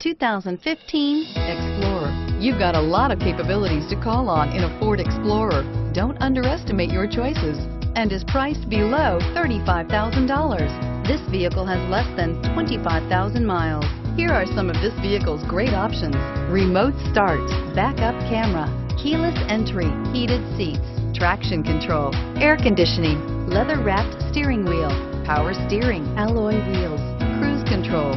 2015 Explorer. You've got a lot of capabilities to call on in a Ford Explorer. Don't underestimate your choices, and is priced below $35,000. This vehicle has less than 25,000 miles. Here are some of this vehicle's great options: remote start, backup camera, keyless entry, heated seats, traction control, air conditioning, leather-wrapped steering wheel, power steering, alloy wheels, cruise control.